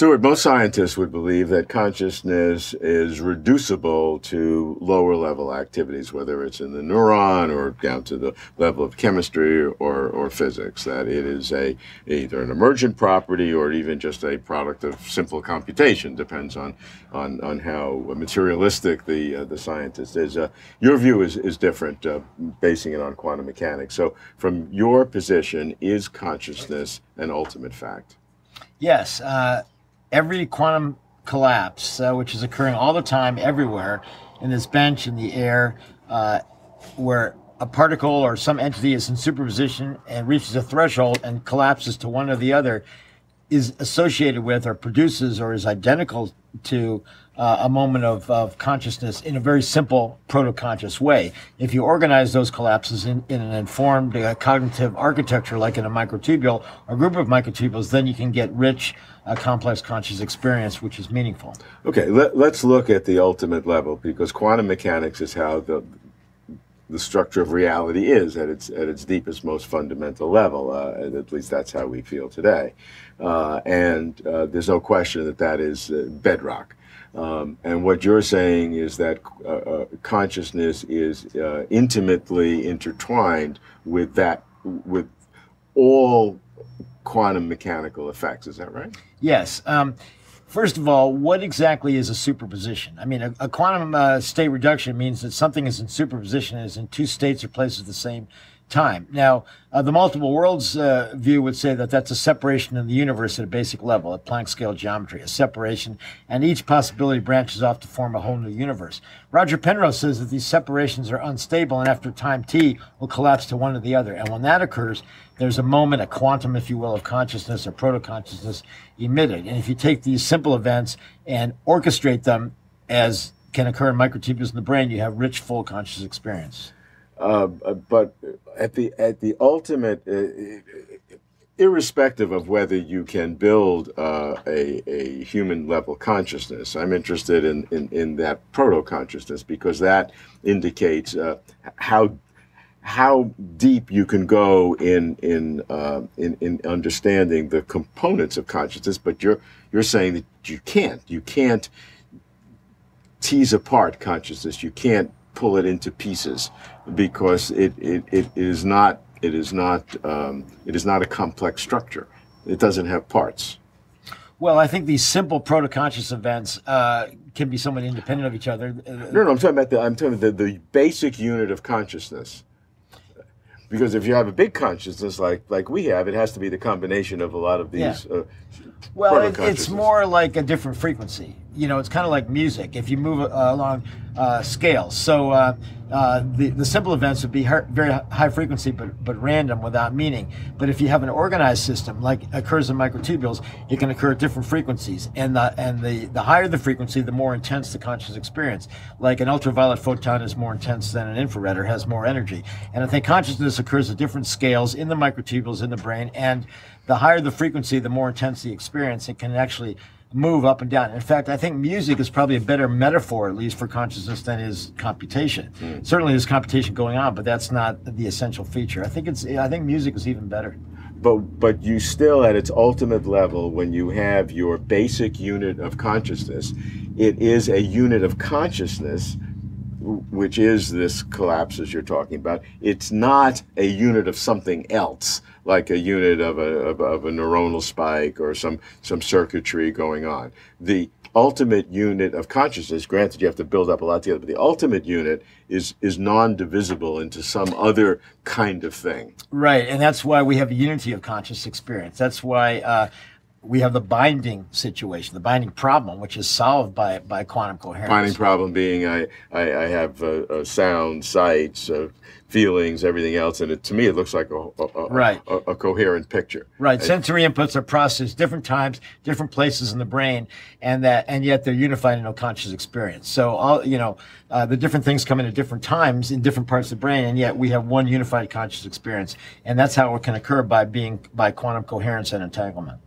Stuart, most scientists would believe that consciousness is reducible to lower level activities, whether it's in the neuron or down to the level of chemistry or physics, that it is either an emergent property or even just a product of simple computation, depends on how materialistic the scientist is. Your view is different, basing it on quantum mechanics. So from your position, is consciousness an ultimate fact? Yes, every quantum collapse, which is occurring all the time, everywhere, in this bench, in the air, where a particle or some entity is in superposition and reaches a threshold and collapses to one or the other, is associated with or produces or is identical to a moment of consciousness in a very simple proto-conscious way. If you organize those collapses in an informed cognitive architecture, like in a microtubule or group of microtubules, then you can get rich, complex conscious experience, which is meaningful. Okay, let's look at the ultimate level, because quantum mechanics is how the structure of reality is at its deepest, most fundamental level. At least that's how we feel today. And there's no question that that is bedrock. And what you're saying is that consciousness is intimately intertwined with that, with all quantum mechanical effects. Is that right? Yes. First of all, what exactly is a superposition? I mean, a quantum state reduction means that something is in superposition, is in two states or places at the same time. Now, the multiple worlds view would say that that's a separation in the universe at a basic level, at Planck scale geometry, a separation, and each possibility branches off to form a whole new universe. Roger Penrose says that these separations are unstable and after time t will collapse to one or the other. And when that occurs, there's a moment, a quantum, if you will, of consciousness or proto-consciousness emitted. And if you take these simple events and orchestrate them, as can occur in microtubules in the brain, you have rich, full conscious experience. But at the ultimate, irrespective of whether you can build a human level consciousness, I'm interested in that proto consciousness, because that indicates how deep you can go in understanding the components of consciousness. But you're saying that you can't tease apart consciousness. You can't pull it into pieces, because it is not a complex structure. It doesn't have parts. Well, I think these simple proto-conscious events can be somewhat independent of each other. No, I'm talking about the basic unit of consciousness. Because if you have a big consciousness like we have, it has to be the combination of a lot of these. Yeah. Well, it's more like a different frequency. You know, it's kind of like music. If you move along scales, so the simple events would be very high frequency, but random, without meaning. But if you have an organized system, like occurs in microtubules, it can occur at different frequencies, and the higher the frequency, the more intense the conscious experience. Like an ultraviolet photon is more intense than an infrared, or has more energy. And I think consciousness occurs at different scales in the microtubules in the brain, and the higher the frequency, the more intense the experience. It can actually move up and down. In fact, I think music is probably a better metaphor, at least for consciousness, than is computation. Mm. Certainly there's computation going on, but that's not the essential feature. I think music is even better. But you still, at its ultimate level, when you have your basic unit of consciousness, it is a unit of consciousness, which is this collapse as you're talking about. It's not a unit of something else, like a unit of a neuronal spike or some circuitry going on. The ultimate unit of consciousness, granted you have to build up a lot together, but the ultimate unit is non-divisible into some other kind of thing. Right, and that's why we have a unity of conscious experience. That's why we have the binding situation, the binding problem, which is solved by quantum coherence. Binding problem being I have sound, sights, feelings, everything else, and to me it looks like a coherent picture. Right. Sensory inputs are processed different times, different places in the brain, and yet they're unified in a conscious experience. So the different things come in at different times in different parts of the brain, and yet we have one unified conscious experience, and that's how it can occur by quantum coherence and entanglement.